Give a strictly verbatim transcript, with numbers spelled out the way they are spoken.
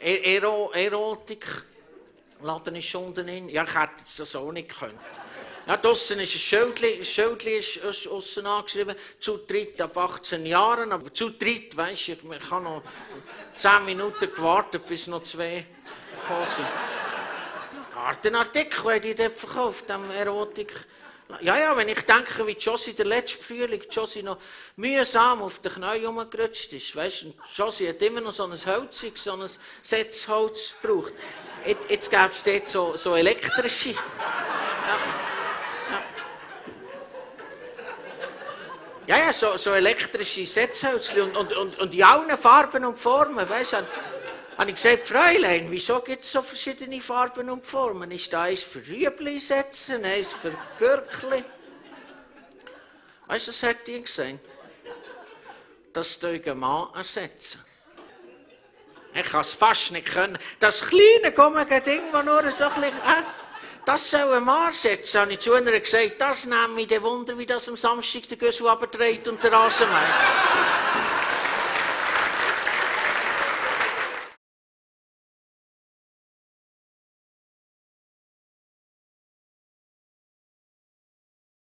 Ero Erotik. Laden ist schon drin. Ja, ich hätte das auch nicht können. Ja, draussen ist ein Schildchen, ein Schildchen ist, ist aussen angeschrieben, zu dritt ab achtzehn Jahren, aber zu dritt, weisst du, ich, ich habe noch zehn Minuten gewartet, bis noch zwei gekommen sind. Den Artikel hätte ich dort verkauft, dem Erotik. Ja, ja, wenn ich denke, wie Josie der letzte Frühling, Josie noch mühsam auf den Knie rumgerutscht ist, weisst du, Josie hat immer noch so ein Hölziges, so ein Setzholz gebraucht. Jetzt, jetzt gäbe es dort so, so elektrische. Ja. Ja, ja, so, so elektrische Setzhölzchen und, und, und, und in allen Farben und Formen, weisst du. Habe ich gesagt, Fräulein, wieso gibt es so verschiedene Farben und Formen? Ist da eins für Rüebli-Sätzen, eins für Gürkli? Weißt du, das hat die gesehen. Das teugen Mann ersetzen. Ich kann es fast nicht können. Das kleine, gummige Ding, das nur so ein bisschen... Äh, das soll ein Mann ersetzen, habe ich zu einer gesagt. Das nehme ich den Wunder, wie das am Samstag der Güssel abdreht und der Rasen meint.